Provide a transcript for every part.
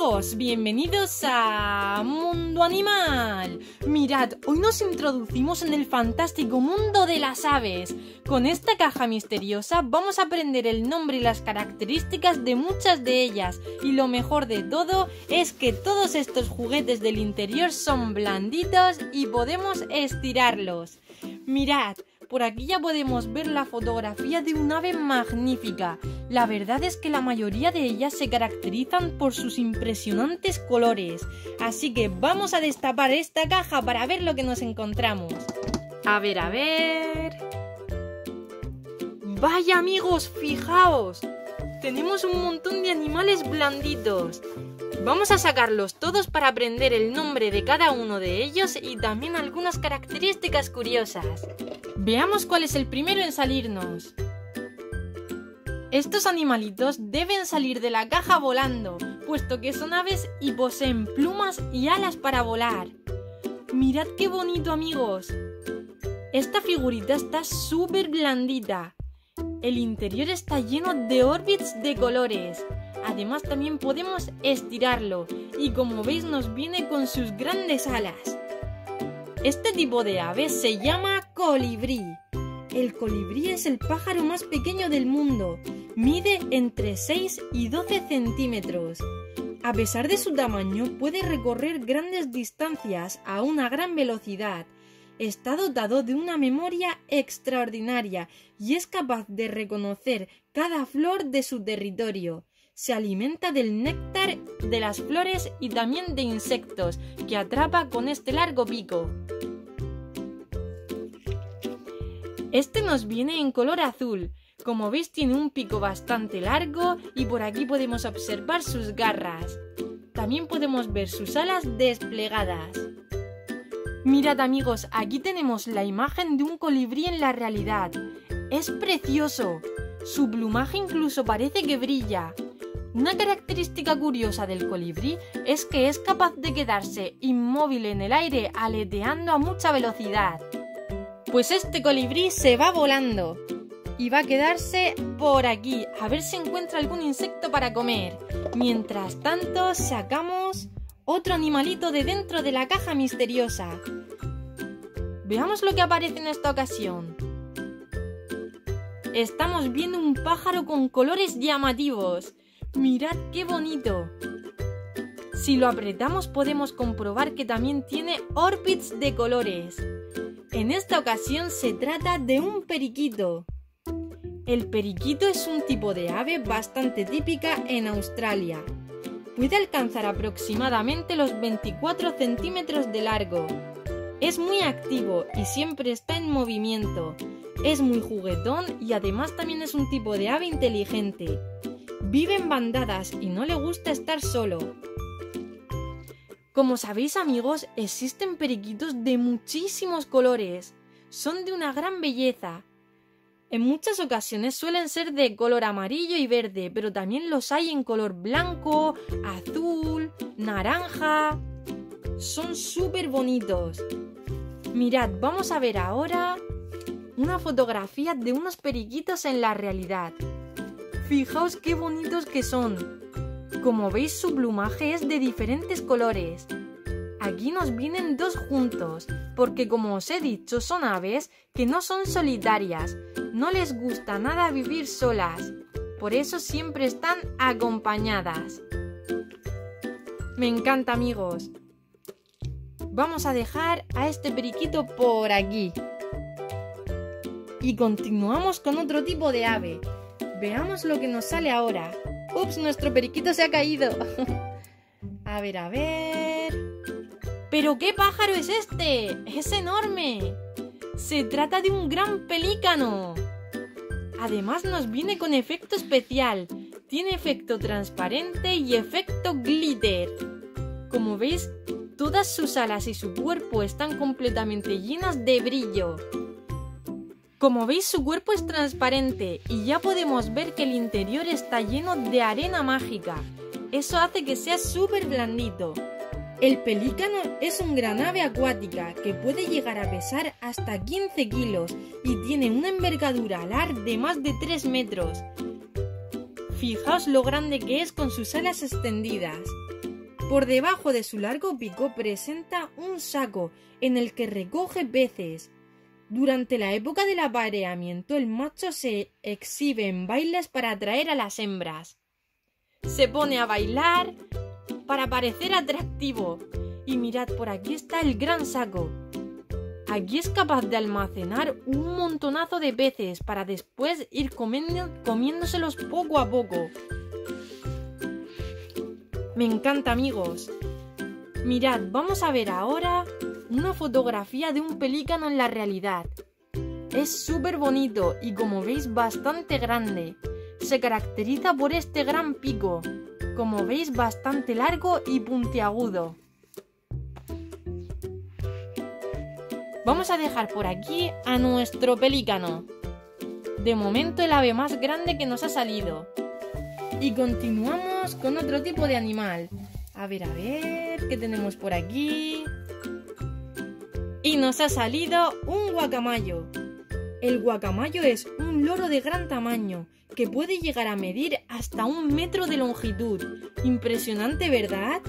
amigos, bienvenidos a Mundo Animal. Mirad, hoy nos introducimos en el fantástico mundo de las aves. Con esta caja misteriosa vamos a aprender el nombre y las características de muchas de ellas. Y lo mejor de todo es que todos estos juguetes del interior son blanditos y podemos estirarlos. Mirad, por aquí ya podemos ver la fotografía de un ave magnífica. La verdad es que la mayoría de ellas se caracterizan por sus impresionantes colores. Así que vamos a destapar esta caja para ver lo que nos encontramos. A ver, a ver... ¡Vaya amigos, fijaos! Tenemos un montón de animales blanditos. Vamos a sacarlos todos para aprender el nombre de cada uno de ellos y también algunas características curiosas. Veamos cuál es el primero en salirnos. Estos animalitos deben salir de la caja volando, puesto que son aves y poseen plumas y alas para volar. ¡Mirad qué bonito, amigos! Esta figurita está súper blandita. El interior está lleno de órbits de colores. Además también podemos estirarlo y como veis nos viene con sus grandes alas. Este tipo de ave se llama colibrí. El colibrí es el pájaro más pequeño del mundo. Mide entre 6 y 12 centímetros. A pesar de su tamaño puede recorrer grandes distancias a una gran velocidad. Está dotado de una memoria extraordinaria y es capaz de reconocer cada flor de su territorio. Se alimenta del néctar de las flores y también de insectos que atrapa con este largo pico. Este nos viene en color azul. Como veis tiene un pico bastante largo y por aquí podemos observar sus garras. También podemos ver sus alas desplegadas. Mirad amigos, aquí tenemos la imagen de un colibrí en la realidad. Es precioso. Su plumaje incluso parece que brilla. Una característica curiosa del colibrí es que es capaz de quedarse inmóvil en el aire aleteando a mucha velocidad. Pues este colibrí se va volando y va a quedarse por aquí a ver si encuentra algún insecto para comer. Mientras tanto sacamos otro animalito de dentro de la caja misteriosa. Veamos lo que aparece en esta ocasión. Estamos viendo un pájaro con colores llamativos. ¡Mirad qué bonito! Si lo apretamos podemos comprobar que también tiene órbits de colores. En esta ocasión se trata de un periquito. El periquito es un tipo de ave bastante típica en Australia. Puede alcanzar aproximadamente los 24 centímetros de largo. Es muy activo y siempre está en movimiento. Es muy juguetón y además también es un tipo de ave inteligente. Vive en bandadas y no le gusta estar solo. Como sabéis amigos, existen periquitos de muchísimos colores. Son de una gran belleza. En muchas ocasiones suelen ser de color amarillo y verde, pero también los hay en color blanco, azul, naranja... Son súper bonitos. Mirad, vamos a ver ahora una fotografía de unos periquitos en la realidad. Fijaos qué bonitos que son. Como veis su plumaje es de diferentes colores. Aquí nos vienen dos juntos, porque como os he dicho son aves que no son solitarias. No les gusta nada vivir solas. Por eso siempre están acompañadas. Me encanta amigos. Vamos a dejar a este periquito por aquí. Y continuamos con otro tipo de ave. Veamos lo que nos sale ahora. ¡Ups! Nuestro periquito se ha caído. A ver, a ver... ¿Pero qué pájaro es este? ¡Es enorme! Se trata de un gran pelícano. Además nos viene con efecto especial. Tiene efecto transparente y efecto glitter. Como veis, todas sus alas y su cuerpo están completamente llenas de brillo. Como veis su cuerpo es transparente y ya podemos ver que el interior está lleno de arena mágica. Eso hace que sea súper blandito. El pelícano es un gran ave acuática que puede llegar a pesar hasta 15 kilos y tiene una envergadura alar de más de 3 metros. Fijaos lo grande que es con sus alas extendidas. Por debajo de su largo pico presenta un saco en el que recoge peces. Durante la época del apareamiento, el macho se exhibe en bailes para atraer a las hembras. Se pone a bailar para parecer atractivo. Y mirad, por aquí está el gran saco. Aquí es capaz de almacenar un montonazo de peces para después ir comiéndoselos poco a poco. Me encanta, amigos. Mirad, vamos a ver ahora una fotografía de un pelícano en la realidad. Es súper bonito y, como veis, bastante grande. Se caracteriza por este gran pico, como veis, bastante largo y puntiagudo. Vamos a dejar por aquí a nuestro pelícano. De momento, el ave más grande que nos ha salido. Y continuamos con otro tipo de animal. A ver, ¿qué tenemos por aquí? Y nos ha salido un guacamayo. El guacamayo es un loro de gran tamaño que puede llegar a medir hasta 1 metro de longitud. Impresionante, ¿verdad?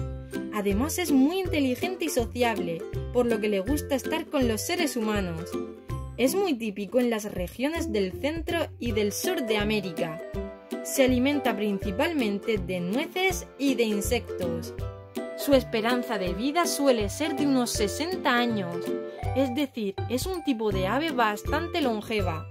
Además, es muy inteligente y sociable, por lo que le gusta estar con los seres humanos. Es muy típico en las regiones del centro y del sur de América. Se alimenta principalmente de nueces y de insectos. Su esperanza de vida suele ser de unos 60 años, es decir, es un tipo de ave bastante longeva.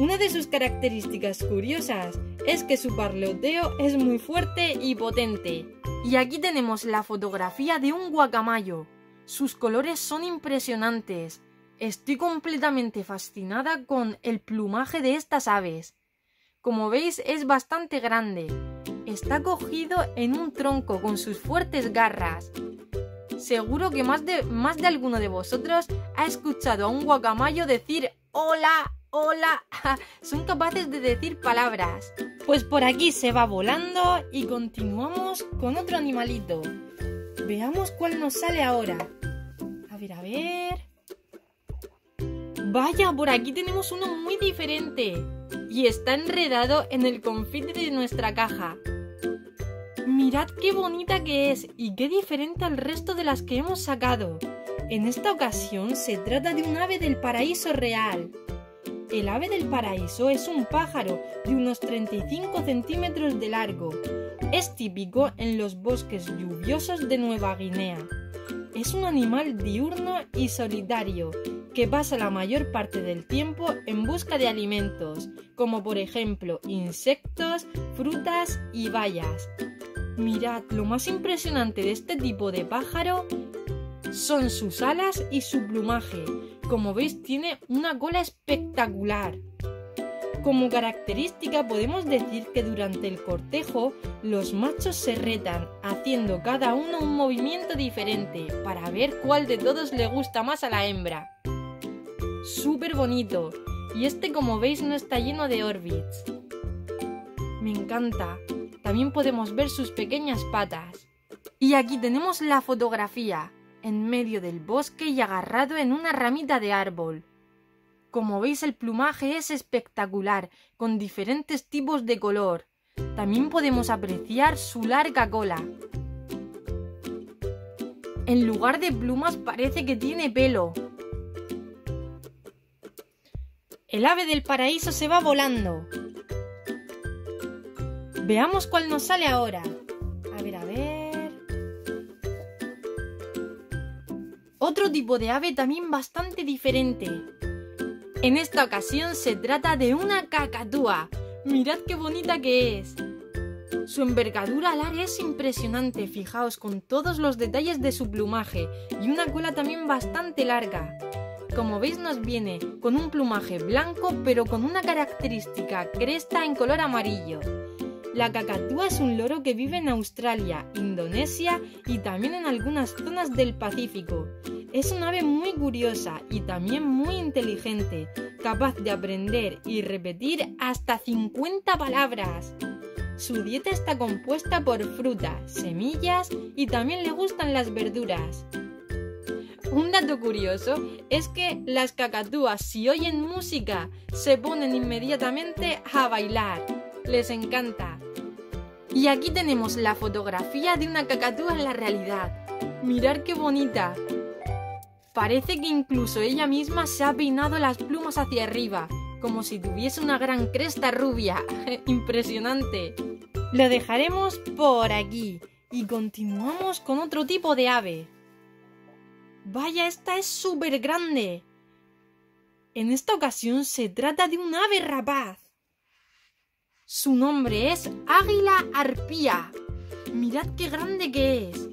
Una de sus características curiosas es que su parloteo es muy fuerte y potente. Y aquí tenemos la fotografía de un guacamayo. Sus colores son impresionantes. Estoy completamente fascinada con el plumaje de estas aves. Como veis, es bastante grande. Está cogido en un tronco con sus fuertes garras. Seguro que más de alguno de vosotros ha escuchado a un guacamayo decir hola, hola. Son capaces de decir palabras. Pues por aquí se va volando y continuamos con otro animalito. Veamos cuál nos sale ahora. A ver... Vaya, por aquí tenemos uno muy diferente. Y está enredado en el confite de nuestra caja. Mirad qué bonita que es y qué diferente al resto de las que hemos sacado. En esta ocasión se trata de un ave del paraíso real. El ave del paraíso es un pájaro de unos 35 centímetros de largo. Es típico en los bosques lluviosos de Nueva Guinea. Es un animal diurno y solitario que pasa la mayor parte del tiempo en busca de alimentos, como por ejemplo insectos, frutas y bayas. Mirad, lo más impresionante de este tipo de pájaro son sus alas y su plumaje. Como veis, tiene una cola espectacular. Como característica podemos decir que durante el cortejo los machos se retan, haciendo cada uno un movimiento diferente para ver cuál de todos le gusta más a la hembra. Súper bonito. Y este, como veis, no está lleno de órbits. Me encanta. También podemos ver sus pequeñas patas. Y aquí tenemos la fotografía, en medio del bosque y agarrado en una ramita de árbol. Como veis, el plumaje es espectacular, con diferentes tipos de color. También podemos apreciar su larga cola. En lugar de plumas parece que tiene pelo. El ave del paraíso se va volando. Veamos cuál nos sale ahora. A ver... Otro tipo de ave también bastante diferente. En esta ocasión se trata de una cacatúa. Mirad qué bonita que es. Su envergadura alar es impresionante, fijaos, con todos los detalles de su plumaje y una cola también bastante larga. Como veis, nos viene con un plumaje blanco pero con una característica cresta en color amarillo. La cacatúa es un loro que vive en Australia, Indonesia y también en algunas zonas del Pacífico. Es un ave muy curiosa y también muy inteligente, capaz de aprender y repetir hasta 50 palabras. Su dieta está compuesta por fruta, semillas y también le gustan las verduras. Un dato curioso es que las cacatúas, si oyen música, se ponen inmediatamente a bailar. Les encanta. Y aquí tenemos la fotografía de una cacatúa en la realidad. ¡Mirad qué bonita! Parece que incluso ella misma se ha peinado las plumas hacia arriba, como si tuviese una gran cresta rubia. ¡Impresionante! Lo dejaremos por aquí y continuamos con otro tipo de ave. ¡Vaya, esta es súper grande! En esta ocasión se trata de un ave rapaz. Su nombre es Águila Arpía. Mirad qué grande que es.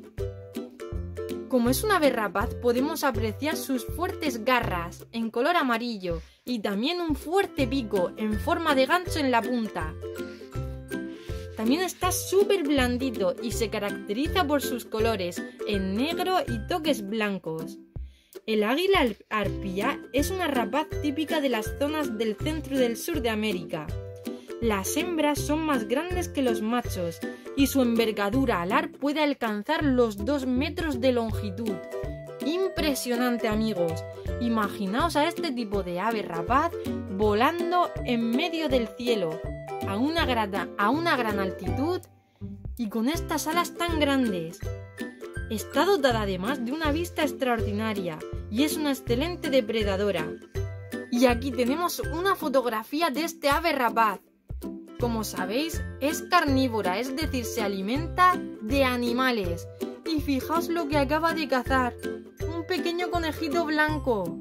Como es una ave rapaz, podemos apreciar sus fuertes garras en color amarillo y también un fuerte pico en forma de gancho en la punta. También está súper blandito y se caracteriza por sus colores en negro y toques blancos. El águila arpía es una rapaz típica de las zonas del centro y del sur de América. Las hembras son más grandes que los machos y su envergadura alar puede alcanzar los 2 metros de longitud. ¡Impresionante, amigos! Imaginaos a este tipo de ave rapaz volando en medio del cielo a una gran altitud y con estas alas tan grandes. Está dotada además de una vista extraordinaria y es una excelente depredadora. Y aquí tenemos una fotografía de este ave rapaz. Como sabéis, es carnívora, es decir, se alimenta de animales. Y fijaos lo que acaba de cazar, un pequeño conejito blanco.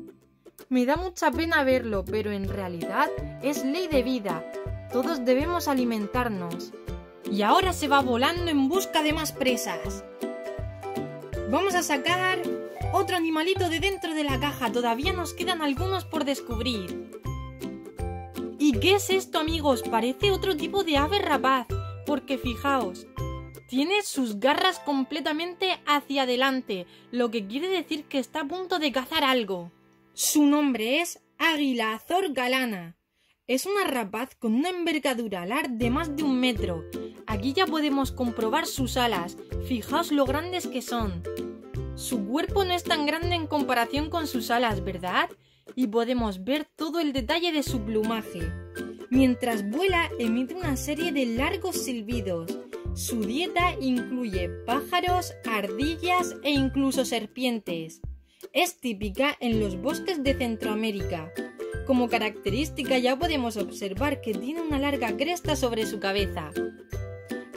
Me da mucha pena verlo, pero en realidad es ley de vida. Todos debemos alimentarnos. Y ahora se va volando en busca de más presas. Vamos a sacar otro animalito de dentro de la caja, todavía nos quedan algunos por descubrir. ¿Y qué es esto, amigos? Parece otro tipo de ave rapaz, porque fijaos, tiene sus garras completamente hacia adelante, lo que quiere decir que está a punto de cazar algo. Su nombre es Águila Azor Galana. Es una rapaz con una envergadura alar de más de 1 metro. Aquí ya podemos comprobar sus alas, fijaos lo grandes que son. Su cuerpo no es tan grande en comparación con sus alas, ¿verdad? Y podemos ver todo el detalle de su plumaje. Mientras vuela emite una serie de largos silbidos. Su dieta incluye pájaros, ardillas e incluso serpientes. Es típica en los bosques de Centroamérica. Como característica ya podemos observar que tiene una larga cresta sobre su cabeza.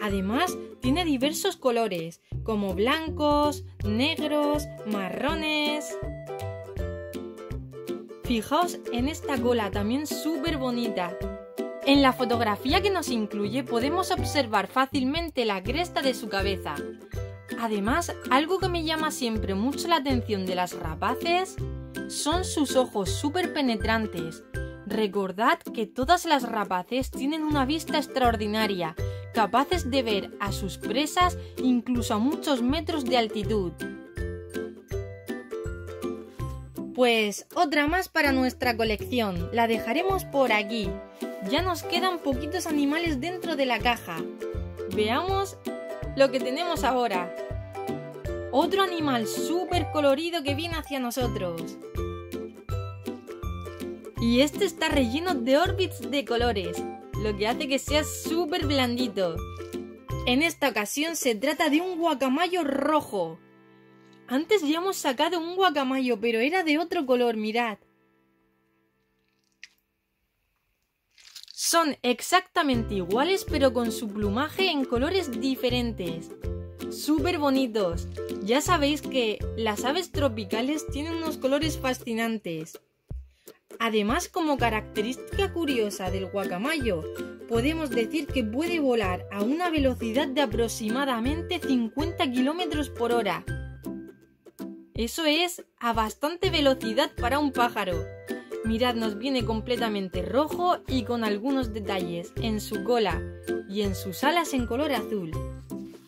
Además, tiene diversos colores, como blancos, negros, marrones. Fijaos en esta cola, también súper bonita. En la fotografía que nos incluye podemos observar fácilmente la cresta de su cabeza. Además, algo que me llama siempre mucho la atención de las rapaces son sus ojos súper penetrantes. Recordad que todas las rapaces tienen una vista extraordinaria, capaces de ver a sus presas incluso a muchos metros de altitud. Pues otra más para nuestra colección, la dejaremos por aquí. Ya nos quedan poquitos animales dentro de la caja. Veamos lo que tenemos ahora. Otro animal súper colorido que viene hacia nosotros. Y este está relleno de órbits de colores, lo que hace que sea súper blandito. En esta ocasión se trata de un guacamayo rojo. Antes ya hemos sacado un guacamayo, pero era de otro color, mirad. Son exactamente iguales, pero con su plumaje en colores diferentes. Súper bonitos. Ya sabéis que las aves tropicales tienen unos colores fascinantes. Además, como característica curiosa del guacamayo, podemos decir que puede volar a una velocidad de aproximadamente 50 km por hora. Eso es a bastante velocidad para un pájaro. Mirad, nos viene completamente rojo y con algunos detalles en su cola y en sus alas en color azul.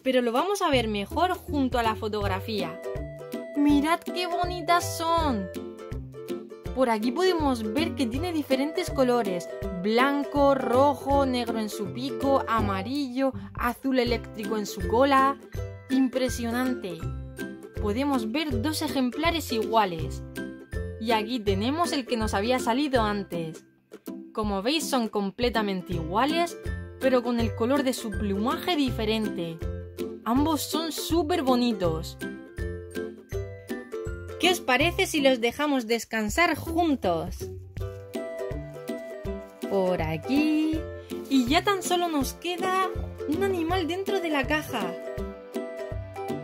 Pero lo vamos a ver mejor junto a la fotografía. Mirad qué bonitas son. Por aquí podemos ver que tiene diferentes colores: blanco, rojo, negro en su pico, amarillo, azul eléctrico en su cola. Impresionante. Podemos ver 2 ejemplares iguales. Y aquí tenemos el que nos había salido antes. Como veis, son completamente iguales, pero con el color de su plumaje diferente. Ambos son súper bonitos. ¿Qué os parece si los dejamos descansar juntos? Por aquí. Y ya tan solo nos queda un animal dentro de la caja.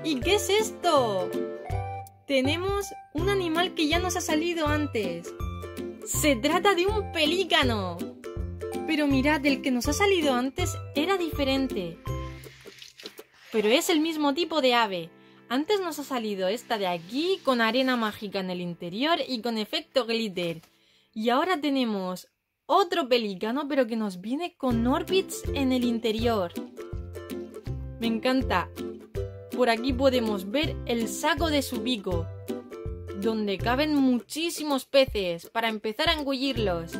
¿Y qué es esto? Tenemos un animal que ya nos ha salido antes. Se trata de un pelícano. Pero mirad, el que nos ha salido antes era diferente. Pero es el mismo tipo de ave. Antes nos ha salido esta de aquí con arena mágica en el interior y con efecto glitter. Y ahora tenemos otro pelícano pero que nos viene con orbits en el interior. Me encanta. Por aquí podemos ver el saco de su pico, donde caben muchísimos peces para empezar a engullirlos.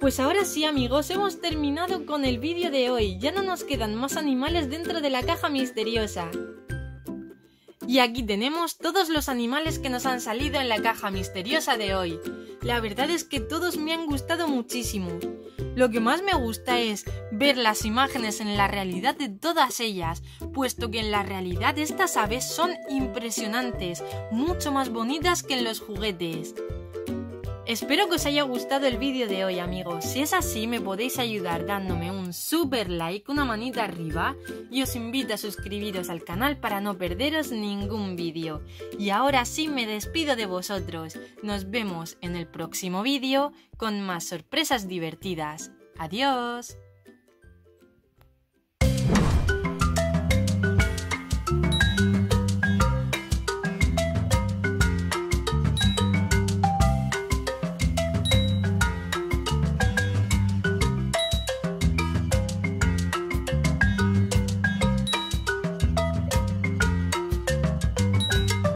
Pues ahora sí, amigos, hemos terminado con el vídeo de hoy. Ya no nos quedan más animales dentro de la caja misteriosa. Y aquí tenemos todos los animales que nos han salido en la caja misteriosa de hoy. La verdad es que todos me han gustado muchísimo. Lo que más me gusta es ver las imágenes en la realidad de todas ellas, puesto que en la realidad estas aves son impresionantes, mucho más bonitas que en los juguetes. Espero que os haya gustado el vídeo de hoy, amigos. Si es así, me podéis ayudar dándome un super like, una manita arriba, y os invito a suscribiros al canal para no perderos ningún vídeo. Y ahora sí me despido de vosotros. Nos vemos en el próximo vídeo con más sorpresas divertidas. ¡Adiós!